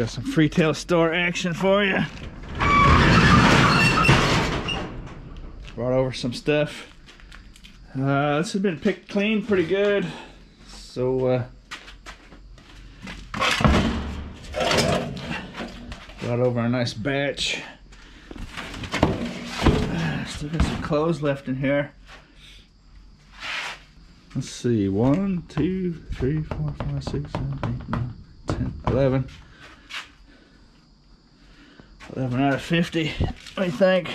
Got some Freetail store action for you. Brought over some stuff. This has been picked clean pretty good. So, brought over a nice batch. Still got some clothes left in here. Let's see, 1, 2, 3, 4, 5, 6, 7, 8, 9, 10, 11. 11 out of 50, what do you think?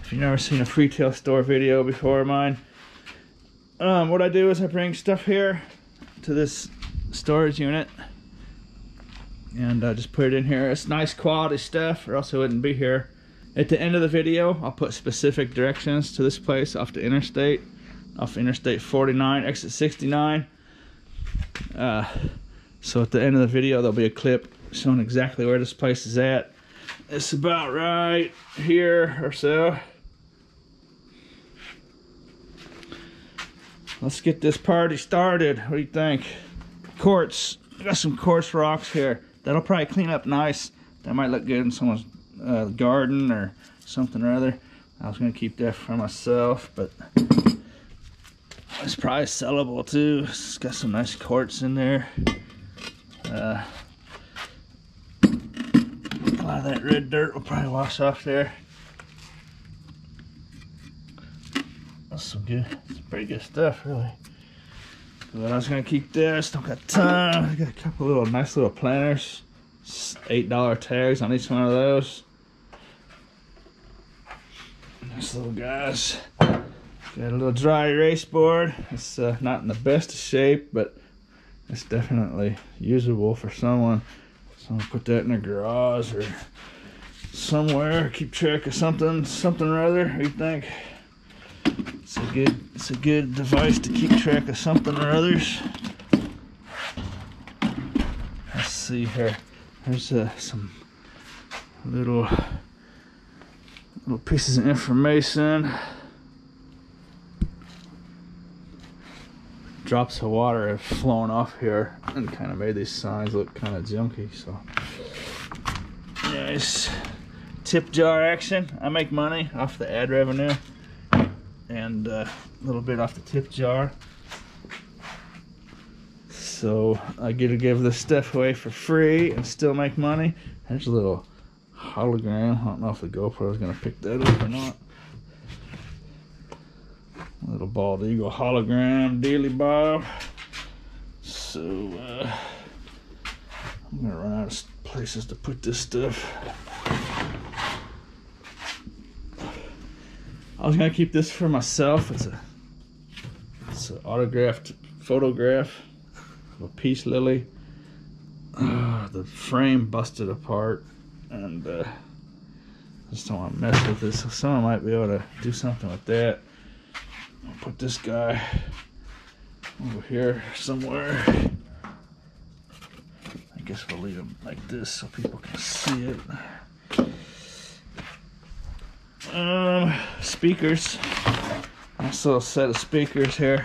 If you've never seen a Freetail store video before of mine, what I do is I bring stuff here to this storage unit and I just put it in here. It's nice quality stuff or else it wouldn't be here. At the end of the video, I'll put specific directions to this place off the interstate. Off Interstate 49, exit 69. So at the end of the video, there'll be a clip showing exactly where this place is at. It's about right here or so. Let's get this party started. What do you think? Quartz. I got some quartz rocks here. That'll probably clean up nice. That might look good in someone's garden or something or other. I was gonna keep that for myself, but it's probably sellable too. It's got some nice quartz in there. A lot of that red dirt will probably wash off there. That's some good, that's pretty good stuff, really. But I was gonna keep this. Don't got time. I got a couple little nice little planters. $8 tags on each one of those. Nice little guys. Got a little dry erase board. It's not in the best of shape, but it's definitely usable for someone. So I'm gonna put that in a garage or somewhere. Keep track of something or other. What do you think? It's a good device to keep track of something or others. Let's see here. There's some little pieces of information. Drops of water have flown off here and kind of made these signs look kind of junky. So nice tip jar action. I make money off the ad revenue and a little bit off the tip jar, so I get to give this stuff away for free and still make money. There's a little hologram. I don't know if the GoPro is gonna pick that up or not. Little bald eagle hologram dealy bob. So I'm gonna run out of places to put this stuff. I was gonna keep this for myself. It's an autographed photograph of a peace lily. The frame busted apart and I just don't want to mess with this. Someone might be able to do something with that. I'll put this guy over here somewhere. I guess we'll leave him like this so people can see it. Speakers. Nice little set of speakers here.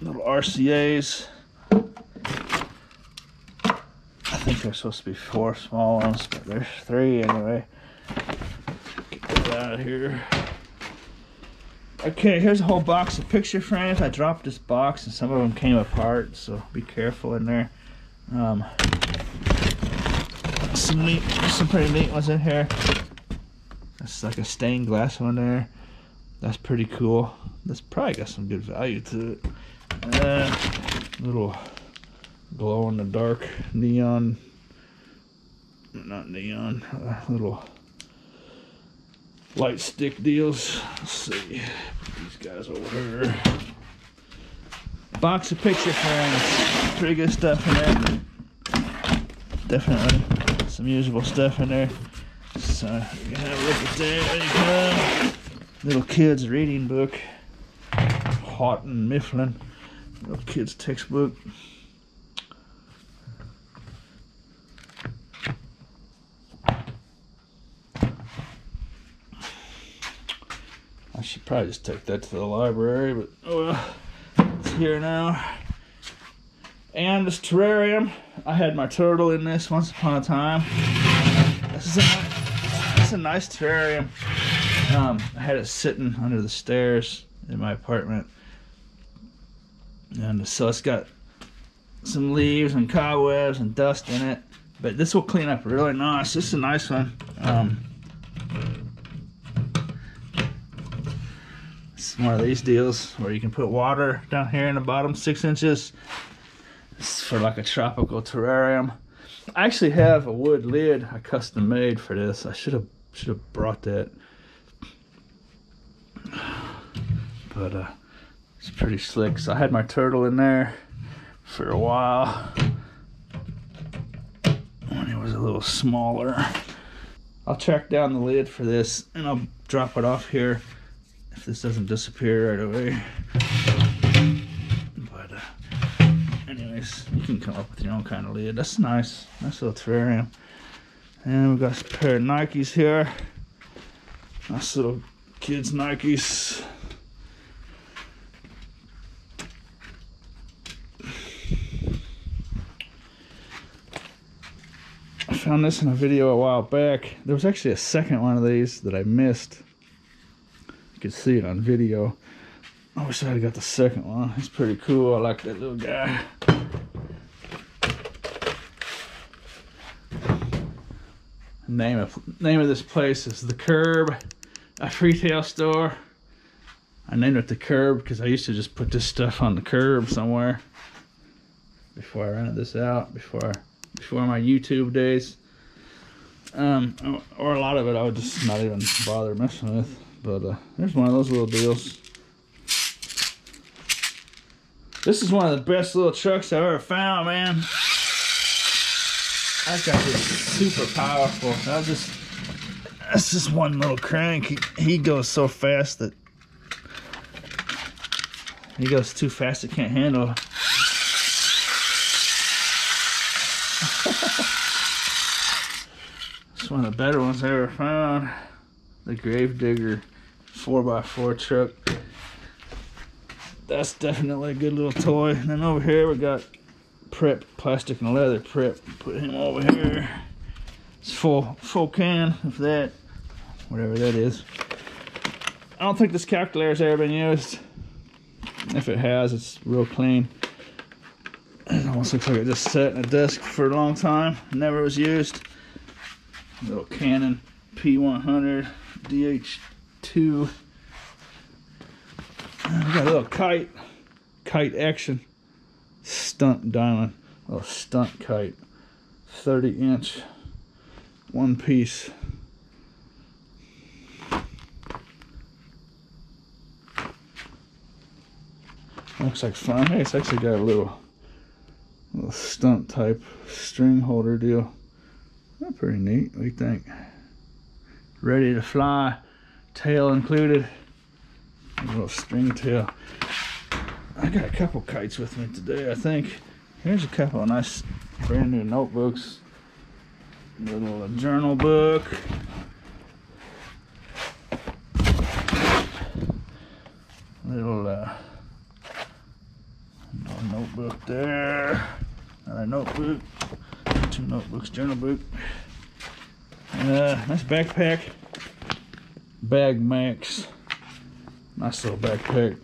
Little RCAs. I think there's supposed to be 4 small ones, but there's 3 anyway. Out of here. Okay, here's a whole box of picture frames. I dropped this box and some of them came apart, so be careful in there. Some pretty neat ones in here. That's like a stained glass one there. That's pretty cool. That's probably got some good value to it. Little glow in the dark neon, not neon, little light stick deals. Let's see, put these guys over here. Box of picture frames, pretty good stuff in there. Definitely some usable stuff in there. So you can have a look at that. There you go. Little kids reading book, Houghton Mifflin. Little kids textbook. I should probably just take that to the library, but oh well, it's here now. And this terrarium, I had my turtle in this once upon a time. This is a nice terrarium. I had it sitting under the stairs in my apartment. And so it's got some leaves and cobwebs and dust in it. But this will clean up really nice. This is a nice one. It's one of these deals where you can put water down here in the bottom 6 inches. It's for like a tropical terrarium. I actually have a wood lid I custom made for this. I should have brought that. But it's pretty slick. So I had my turtle in there for a while when it was a little smaller. I'll track down the lid for this and I'll drop it off here if this doesn't disappear right away. But anyways, you can come up with your own kind of lid. That's nice. Nice little terrarium. And we've got a pair of Nikes here. Nice little kids Nikes. I found this in a video a while back. There was actually a second one of these that I missed. You can see it on video. I wish I had got the second one. It's pretty cool. I like that little guy. Name of this place is The Curb, a retail store. I named it The Curb because I used to just put this stuff on the curb somewhere before I rented this out, before my YouTube days. Or a lot of it I would just not even bother messing with. But there's one of those little deals. This is one of the best little trucks I've ever found, man. That guy is super powerful. That's just one little crank. He goes so fast that he goes too fast it can't handle. It's one of the better ones I ever found. The Grave Digger 4x4 truck. That's definitely a good little toy. And then over here we got Prep, plastic and leather Prep. Put him over here. It's full can of that, whatever that is. I don't think this calculator's ever been used. If it has, it's real clean. It almost looks like it just sat in a desk for a long time. Never was used. Little Canon P100 DH2. We got a little kite action stunt diamond, a little stunt kite, 30-inch, one piece. Looks like fun. Hey, it's actually got a little stunt type string holder deal. That's pretty neat, what do you think? Ready to fly, tail included. A little string tail. I got a couple kites with me today, I think. Here's a couple of nice brand new notebooks. A little journal book. Little notebook there. Another notebook. Two notebooks, journal book. Nice backpack. Bag Max. Nice little backpack.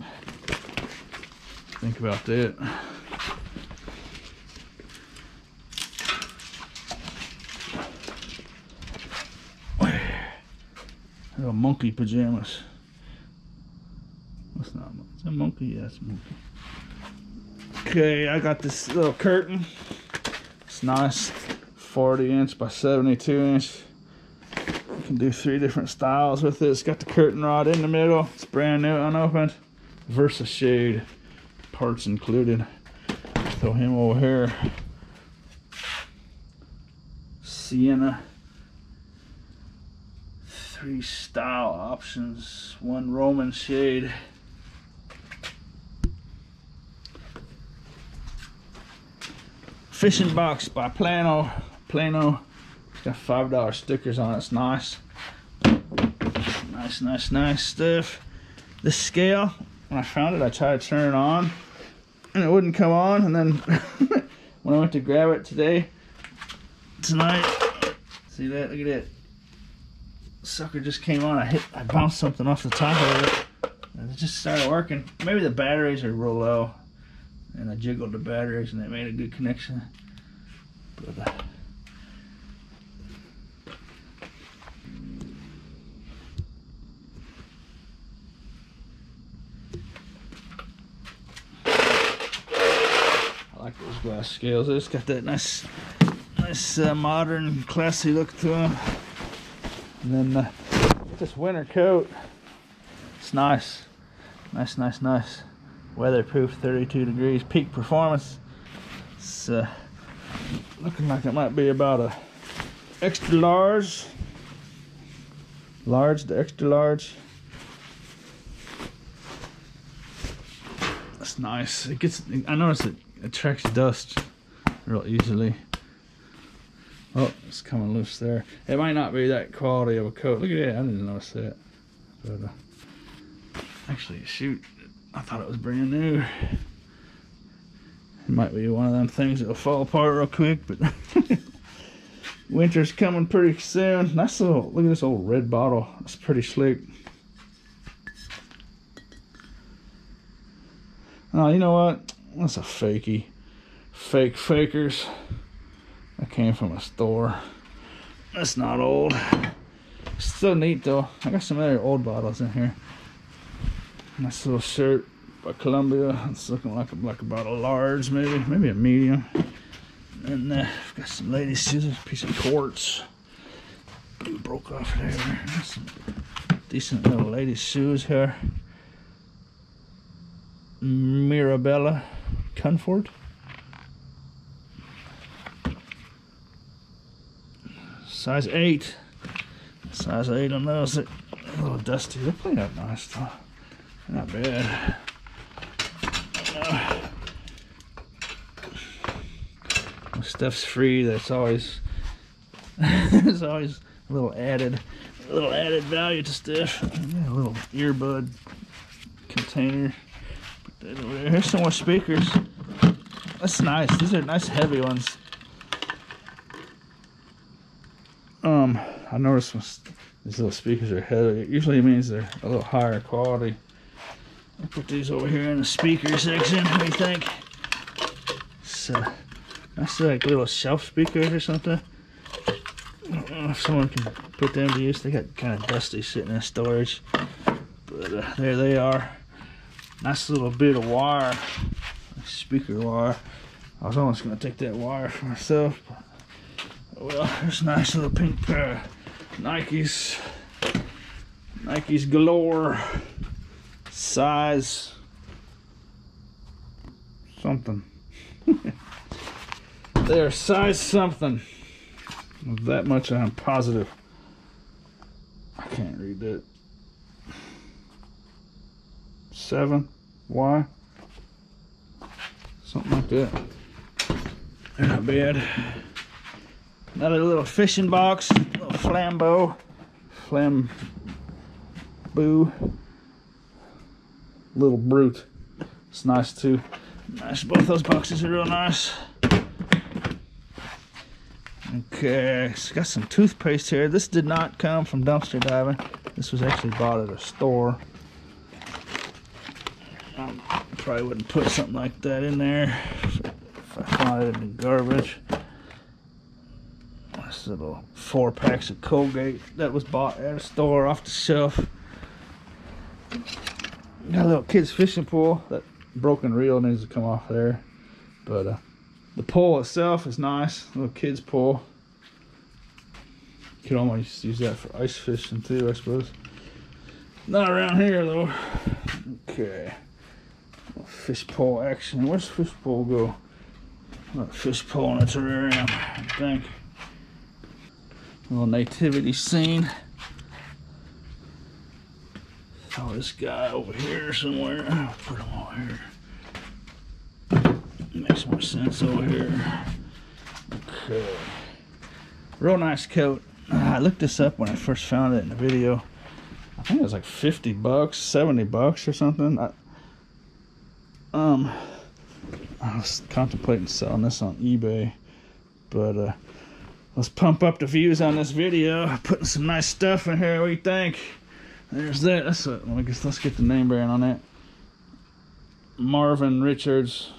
Think about that. Little monkey pajamas. That's not monkey. Is that monkey? Yeah, it's monkey. Okay, I got this little curtain. It's nice. 40-inch by 72-inch. You can do 3 different styles with it. It's got the curtain rod in the middle. It's brand new, unopened. Versa Shade. Parts included. Throw him over here. Sienna. 3 style options. 1 Roman shade. Fishing box by Plano. It's got $5 stickers on it. It's nice. Nice stuff. This scale, when I found it, I tried to turn it on. and it wouldn't come on, and then when I went to grab it tonight, see that, look at it, sucker just came on. I bounced something off the top of it and it just started working. Maybe the batteries are real low and I jiggled the batteries and that made a good connection. But, I like those glass scales. They just got that nice modern, classy look to them. And then this winter coat, it's nice. Weatherproof, 32 degrees, peak performance. It's looking like it might be about a extra large to extra large. That's nice. It gets, I notice it attracts dust real easily. Oh, it's coming loose there. It might not be that quality of a coat. Look at that, I didn't notice that. But actually, shoot, I thought it was brand new. It might be one of them things that'll fall apart real quick, but winter's coming pretty soon. Nice little, look at this old red bottle. It's pretty slick. Oh, you know what? That's a fakie. Fake fakers. That came from a store. That's not old. Still neat though. I got some other old bottles in here. Nice little shirt by Columbia. It's looking like about a large, maybe a medium. And I've got some ladies' scissors, a piece of quartz. Broke off there. Some decent little ladies' shoes here. Mirabella Comfort. Size 8 on those. A little dusty. They're cleaned up nice though. Not bad. When stuff's free, that's always there's always a little added value to stuff. Yeah, a little earbud container. Put that over there. Here's some more speakers. That's nice. These are nice heavy ones. I noticed these little speakers are heavy. It usually means they're a little higher quality. I'll put these over here in the speaker section. What do you think? So that's like little shelf speakers or something. I don't know if someone can put them to use. They got kind of dusty sitting in storage, but there they are. Nice little bit of wire, speaker wire. I was almost gonna take that wire for myself. Well, there's a nice little pink pair of Nikes. Nikes galore. Size something. They're size something. That much I'm positive. I can't read that. 7Y. Something like that. They're not bad. Another little fishing box, a little flamboo, little brute. It's nice too. Nice, both those boxes are real nice. Okay, it's got some toothpaste here. This did not come from dumpster diving. This was actually bought at a store. I probably wouldn't put something like that in there if I found it in the garbage. Little 4-packs of Colgate that was bought at a store off the shelf. Got a little kid's fishing pole. That broken reel needs to come off there, but the pole itself is nice. Little kid's pole. Could almost use that for ice fishing too, I suppose. Not around here though. Okay. Little fish pole action. Where's the fish pole go? Fish pole in a terrarium, I think. Little nativity scene. Oh, this guy over here somewhere. I'll put him over here. Makes more sense over here. Okay. Real nice coat. I looked this up when I first found it in the video. I think it was like 50 bucks, 70 bucks or something. I was contemplating selling this on eBay, but let's pump up the views on this video. Putting some nice stuff in here. What do you think? There's that. That's a, I guess let's get the name brand on that. Marvin Richards.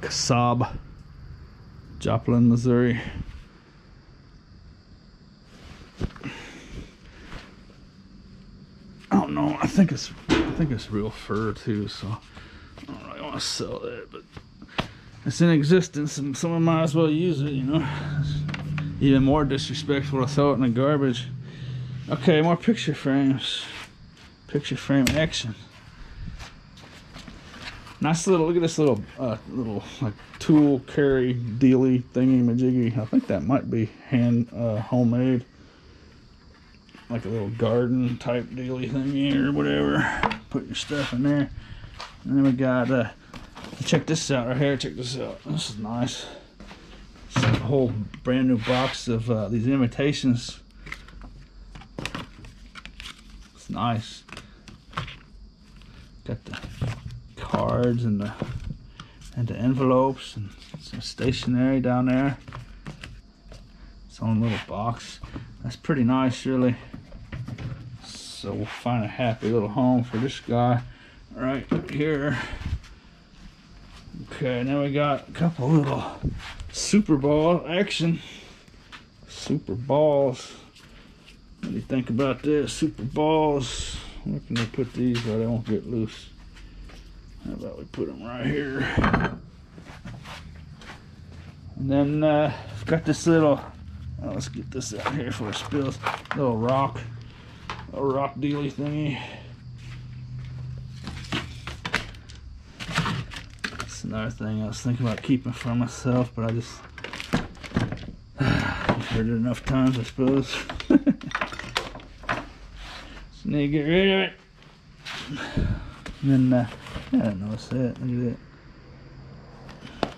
Kasab, Joplin, Missouri. I don't know. I think it's real fur too, so I don't really want to sell that, but it's in existence and someone might as well use it, you know. It's even more disrespectful to throw it in the garbage. Okay, more picture frames. Picture frame action. Nice little, look at this little, little like tool carry dealy thingy majiggy. I think that might be hand homemade, like a little garden type dealy thingy or whatever. Put your stuff in there, and then we got. Check this out right here. Check this out. This is nice. It's a whole brand new box of these imitations. It's nice. Got the cards and the envelopes and some stationery down there. Its own little box. That's pretty nice, really. So we'll find a happy little home for this guy right here. Okay, now we got a couple little Super Bowl action. Super Balls. What do you think about this? Super Balls. Where can they put these so they won't get loose? How about we put them right here? And then I've got this little, oh, let's get this out here before it spills. Little rock dealy thingy. That's another thing I was thinking about keeping for myself, but I just I've heard it enough times, I suppose. Just need to get rid of it. And then I don't know what's that. Look at that.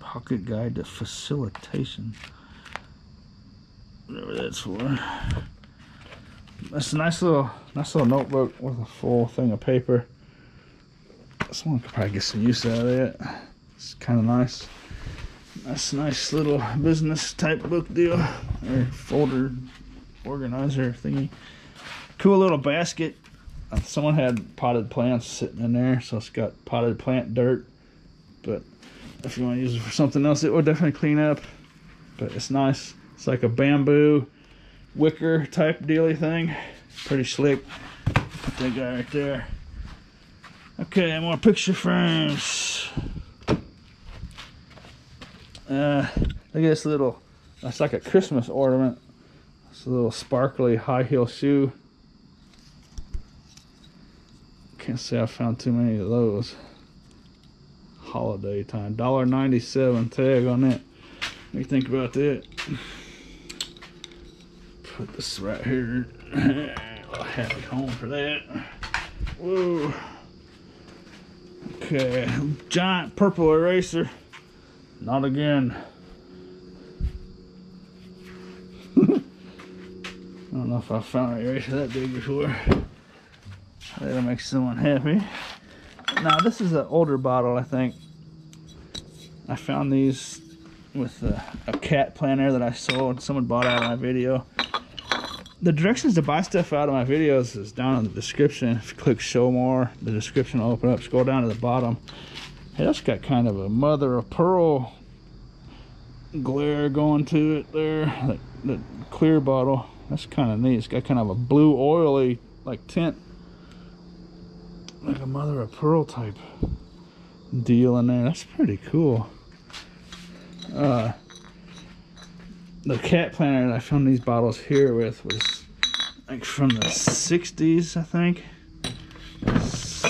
Pocket guide to facilitation. Whatever that's for. That's a nice little notebook with a full thing of paper. Someone could probably get some use out of that. It's kind of nice. That's a nice little business type book deal or folder organizer thingy. Cool little basket. Someone had potted plants sitting in there, so it's got potted plant dirt. But if you want to use it for something else, it will definitely clean up. But it's nice. It's like a bamboo wicker type dealy thing. Pretty slick. Put that guy right there. Okay, more picture frames. Look at this little, that's like a Christmas ornament. It's a little sparkly high heel shoe. Can't say I found too many of those. Holiday time. $1.97 tag on that. What do you think about that? Put this right here. I'll have it home for that. Whoa. Okay. Giant purple eraser. Not again. I don't know if I found an eraser that big before. That'll make someone happy. Now this is an older bottle, I think. I found these with a cat planner that I sold. Someone bought out of my video. The directions to buy stuff out of my videos is down in the description. If you click show more, the description will open up. Scroll down to the bottom. Hey, that's got kind of a mother of pearl glare going to it there. That clear bottle. That's kind of neat. It's got kind of a blue oily like tint. Like a mother of pearl type deal in there. That's pretty cool. The cat planner that I found these bottles here with was like from the 60s, I think. So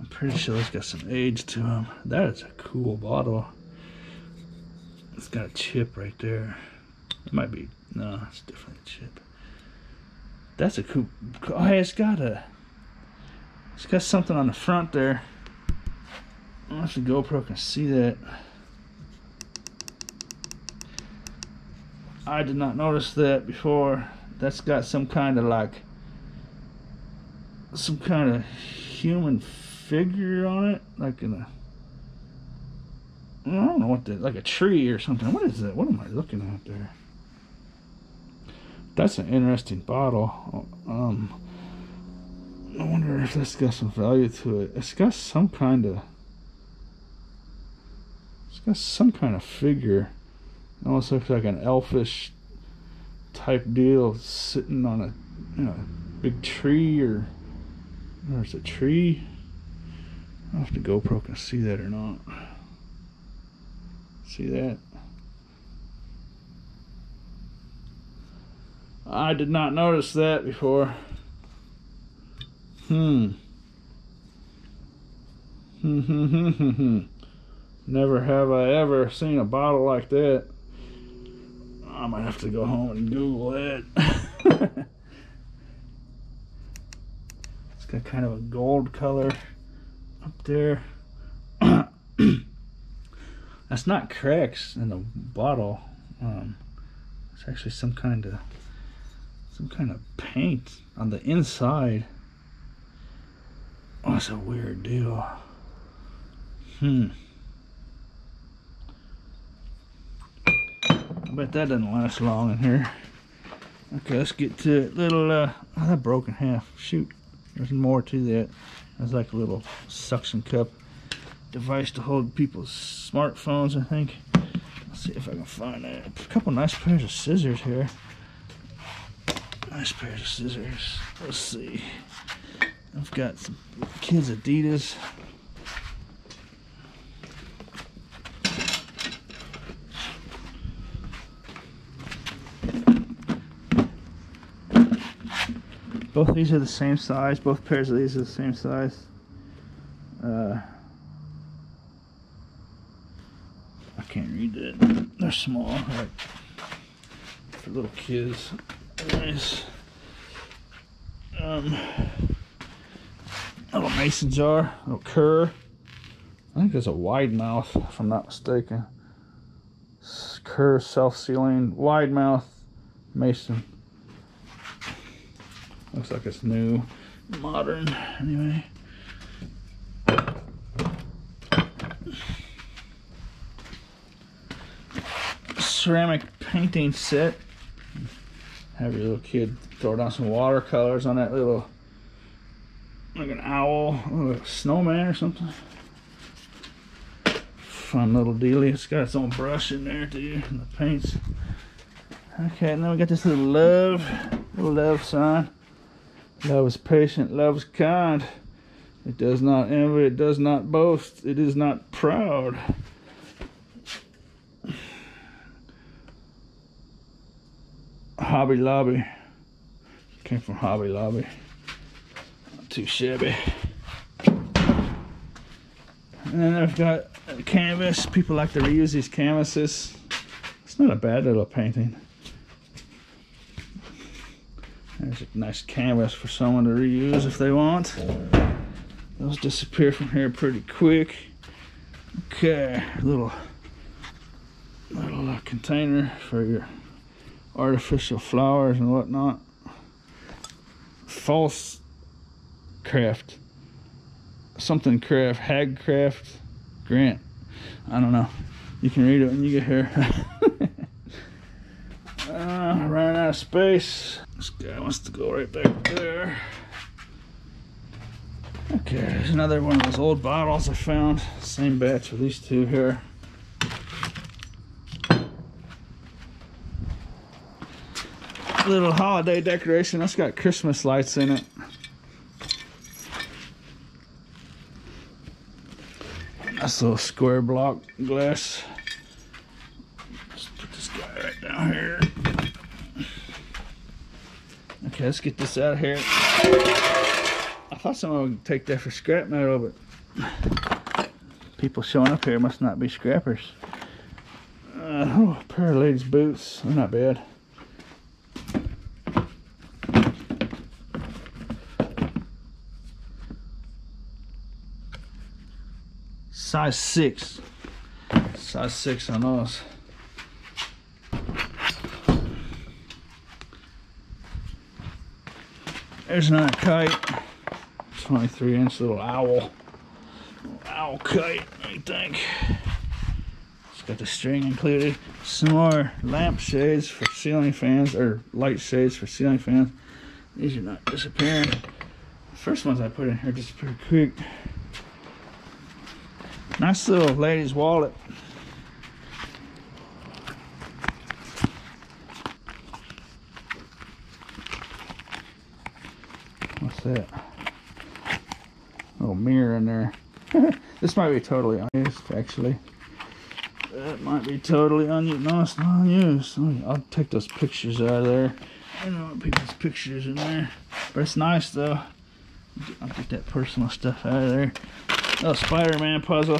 I'm pretty sure it's got some age to them. That is a cool bottle. It's got a chip right there. It might be, no, it's definitely a chip. That's a cool, oh, hey, it's got a, it's got something on the front there. I don't know if the GoPro can see that. I did not notice that before. that's got some kind of like some kind of human figure on it, like in a, I don't know what that, like a tree or something. What is that? What am I looking at there? That's an interesting bottle. I wonder if that's got some value to it. It's got some kind of, it's got some kind of figure. It almost looks like an elfish type deal sitting on a, you know, big tree, or there's a tree. I don't know if the GoPro can see that or not. See that? I did not notice that before. Never have I ever seen a bottle like that. I might have to go home and Google that. It's got kind of a gold color up there. That's not cracks in the bottle. It's actually some kind of paint on the inside. Oh, that's a weird deal. I bet that doesn't last long in here. Okay, let's get to it. Little, oh, that broke in half. Shoot, there's more to that. That's like a little suction cup device to hold people's smartphones, I think. Let's see if I can find that. A couple nice pairs of scissors here. Nice pairs of scissors. Let's see. I've got some kids' Adidas. Both these are the same size. Both pairs of these are the same size. I can't read that. They're small, right? For little kids. Nice. A little mason jar, a little Kerr. I think there's a wide mouth, if I'm not mistaken. Kerr self-sealing, wide mouth, mason. Looks like it's new, modern, anyway. Ceramic painting set. Have your little kid throw down some watercolors on that little, like an owl, a snowman or something. Fun little dealie. It's got its own brush in there too, and the paints. Okay, and then we got this little love sign. Love is patient, love is kind. It does not envy, it does not boast, it is not proud. Hobby Lobby. Came from Hobby Lobby. Not too shabby. And then I've got a canvas. People like to reuse these canvases. It's not a bad little painting. There's a nice canvas for someone to reuse if they want. Those disappear from here pretty quick. Okay, little container for your artificial flowers and whatnot. False craft, something craft, hag craft, Grant. I don't know. You can read it when you get here. Ran out of space. This guy wants to go right back there. Okay, there's another one of those old bottles I found. Same batch of these two here. Little holiday decoration. That's got Christmas lights in it. That's a little square block glass. Let's put this guy right down here. Okay, let's get this out of here. I thought someone would take that for scrap metal, but people showing up here must not be scrappers. Oh, a pair of ladies' boots. They're not bad. Size 6 on us. There's another kite. 23-inch little owl. Little owl kite, I think. It's got the string included. Some more lamp shades for ceiling fans, or light shades for ceiling fans. These are not disappearing. The first ones I put in here disappeared quick. Nice little lady's wallet. What's that? Little mirror in there. This might be totally unused, actually. That might be totally unused. No, it's not unused. I'll take those pictures out of there. I don't want people's pictures in there. But it's nice, though. I'll get that personal stuff out of there. A Spider-Man puzzle.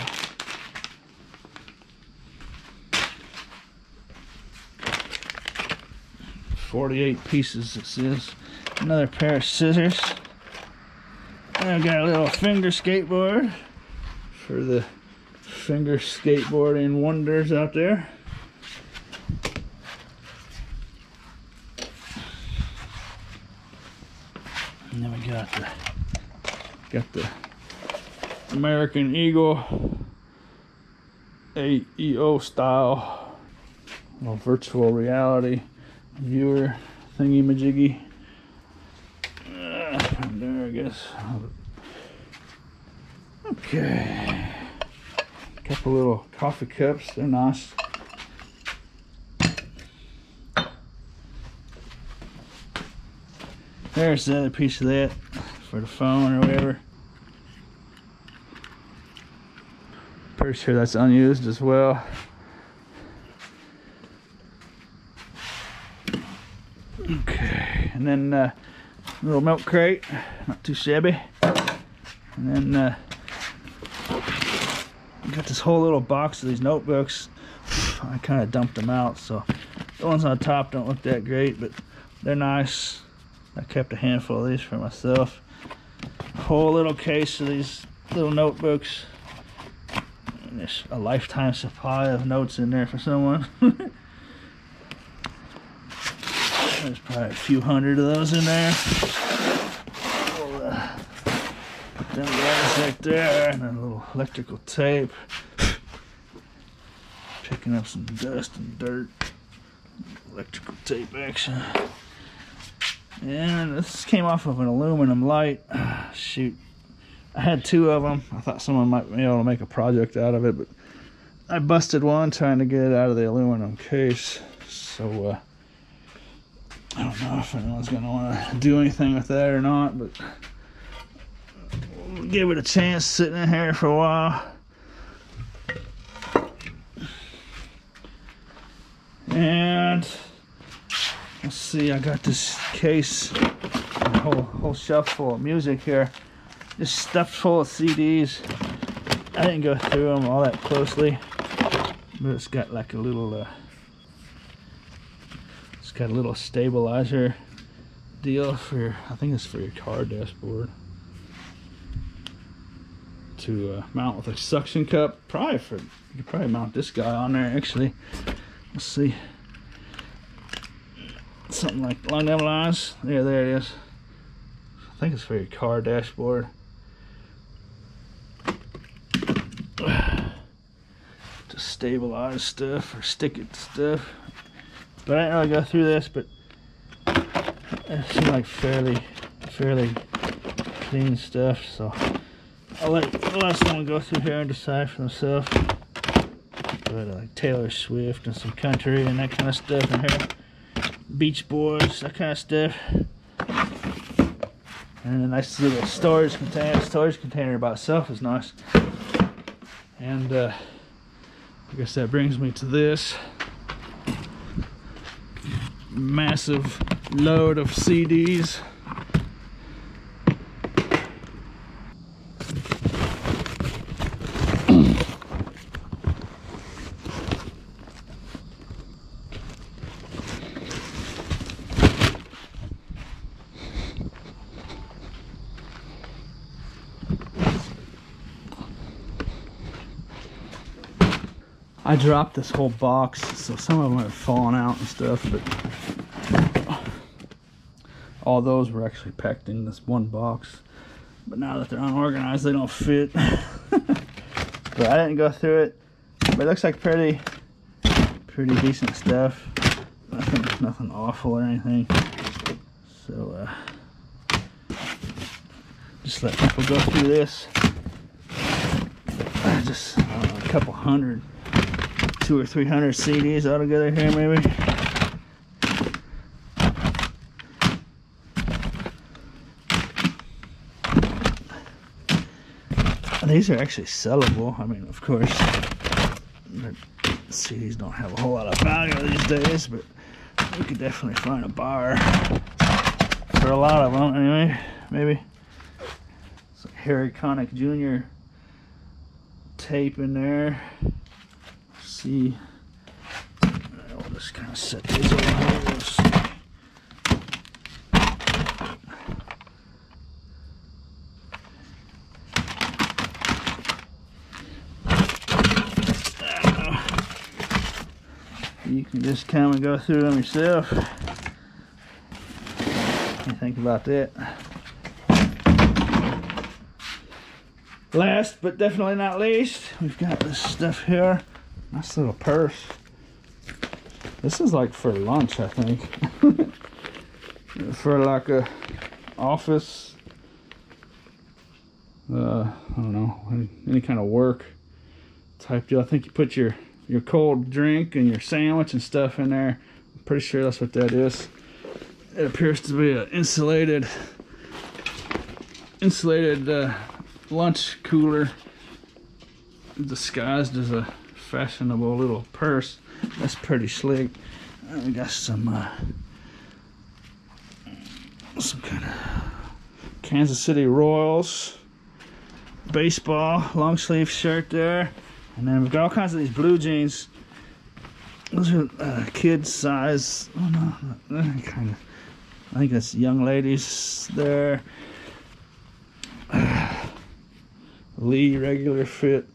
"48 pieces," it says. Another pair of scissors. And I've got a little finger skateboard for the finger skateboarding wonders out there. And then we got the American Eagle AEO style little virtual reality viewer thingy-majiggy. There, I guess. Okay. Couple little coffee cups. They're nice. There's the other piece of that for the phone or whatever. Pretty sure that's unused as well. Okay, and then little milk crate, not too shabby. And then I got this whole little box of these notebooks. I kind of dumped them out, so the ones on top don't look that great, but they're nice. I kept a handful of these for myself. Whole little case of these little notebooks. And there's a lifetime supply of notes in there for someone. There's probably a few hundred of those in there. We'll, put them guys right there. And then a little electrical tape. Picking up some dust and dirt. Electrical tape action. And this came off of an aluminum light. Shoot. I had two of them. I thought someone might be able to make a project out of it, but I busted one trying to get it out of the aluminum case. So I don't know if anyone's gonna want to do anything with that or not, but we'll give it a chance sitting in here for a while. And let's see, I got this case, a whole shelf full of music here. Just stuffed full of CDs. I didn't go through them all that closely, but it's got like a little, it's got a little stabilizer deal for your, I think it's for your car dashboard, to mount with a suction cup. Probably for, you could probably mount this guy on there actually. Let's see, something like along them lines. Yeah, there it is. I think it's for your car dashboard. To stabilize stuff or stick it to stuff. But I didn't really go through this, but it seemed like fairly clean stuff, so I'll let someone go through here and decide for themselves. But like Taylor Swift and some country and that kind of stuff in here. Beach Boys, that kind of stuff. And a nice little storage container. Storage container by itself is nice. And I guess that brings me to this massive load of CDs. I dropped this whole box, so some of them have fallen out and stuff, but all those were actually packed in this one box, but now that they're unorganized, they don't fit. But I didn't go through it, but it looks like pretty decent stuff. Nothing awful or anything. So just let people go through this. Just a couple hundred, 200 or 300 CDs all together here, maybe. These are actually sellable. I mean, of course, CDs don't have a whole lot of value these days, but you could definitely find a buyer for a lot of them, anyway. Maybe it's like Harry Connick Jr. tape in there. Let's see, we'll just kind of set these over here. You can just come and go through them yourself. What do you think about that? Last but definitely not least, we've got this stuff here. Nice little purse. This is like for lunch, I think. For like a office. I don't know, any kind of work type deal. I think you put your cold drink and your sandwich and stuff in there. I'm pretty sure that's what that is. It appears to be an insulated lunch cooler disguised as a fashionable little purse. That's pretty slick. We got some kind of Kansas City Royals baseball long sleeve shirt there. And then we've got all kinds of these blue jeans. Those are kids' size. Oh no, kind of. I think that's young ladies there. Lee regular fit.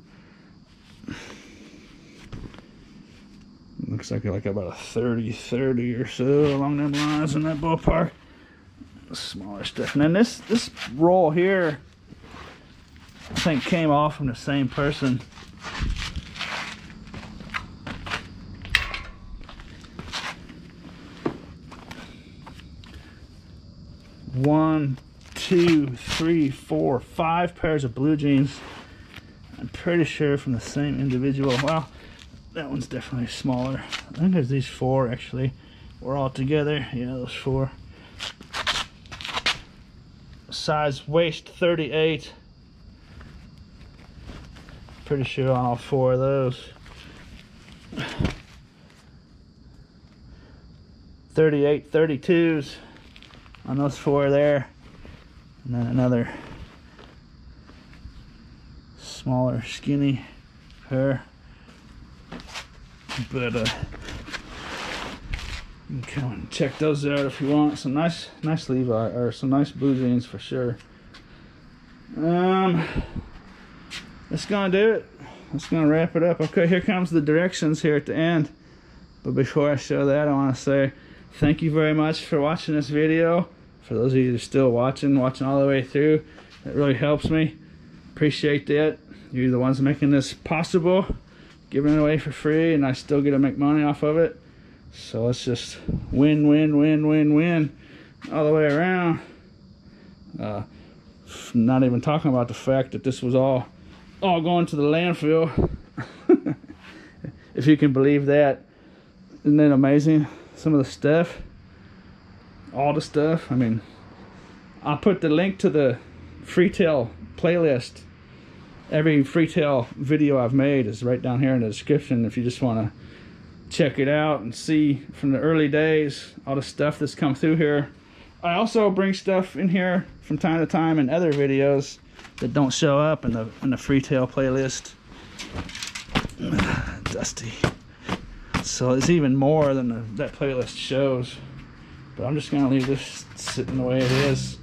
Looks like about a 30-30 or so along them lines in that ballpark. Smaller stuff. And then this roll here, I think, came all from the same person. One, two, three, four, five pairs of blue jeans. I'm pretty sure from the same individual. Wow, that one's definitely smaller. I think there's these four actually. We're all together. Yeah, those four. Size waist 38. Pretty sure on all four of those. 38, 32s on those four there. And then another smaller skinny pair. But you can come and check those out if you want. Some nice Levi, or some nice blue jeans for sure. That's gonna do it. That's gonna wrap it up. Okay, here comes the directions here at the end. But before I show that, I want to say thank you very much for watching this video. For those of you that are still watching all the way through, that really helps me. Appreciate that. You're the ones making this possible, giving it away for free, and I still get to make money off of it. So let's just win, win, win, win, win all the way around. Not even talking about the fact that this was all going to the landfill. If you can believe that. Isn't that amazing? Some of the stuff, all the stuff. I mean, I'll put the link to the Freetail playlist. Every Freetail video I've made is right down here in the description if you just want to check it out and see from the early days all the stuff that's come through here. I also bring stuff in here from time to time in other videos that don't show up in the Freetail playlist. Dusty. So it's even more than that playlist shows. But I'm just gonna leave this sitting the way it is.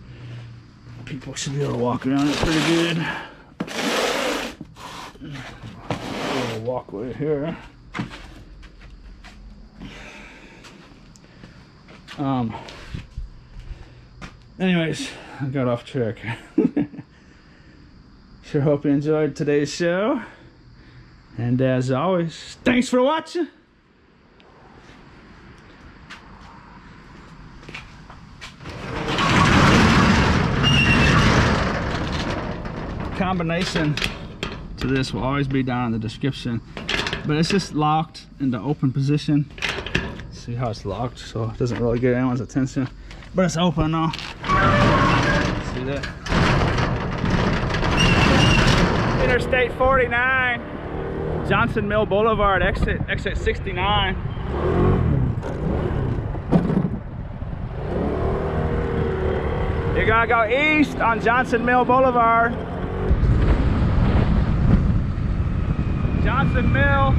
People should be able to walk around it pretty good. A little walkway here. Anyways, I got off track. Sure hope you enjoyed today's show. And as always, thanks for watching. Combination to this will always be down in the description, but it's just locked in the open position. See how it's locked, so it doesn't really get anyone's attention, but it's open now. See that? Interstate 49, Johnson Mill Boulevard, exit 69. You're gonna go east on Johnson Mill Boulevard. Johnson Mill.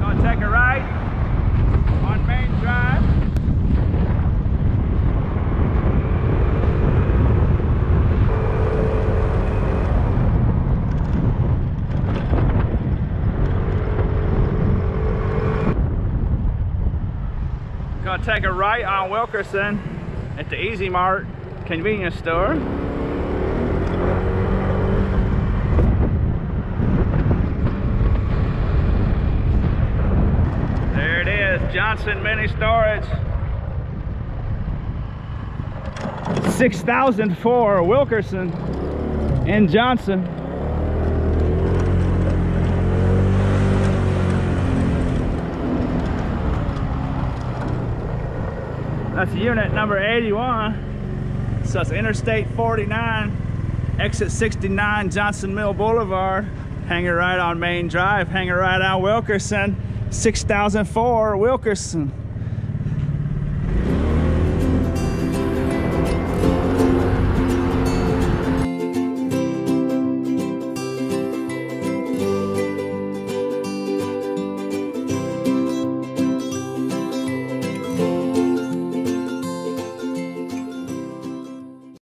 Gonna take a right on Main Drive. Gonna take a right on Wilkerson at the Easy Mart convenience store. There it is, Johnson Mini Storage, 6004 Wilkerson in Johnson. That's unit number 81. So it's Interstate 49, exit 69, Johnson Mill Boulevard. Hang it right on Main Drive, hang it right on Wilkerson, 6004 Wilkerson.